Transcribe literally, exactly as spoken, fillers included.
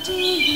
So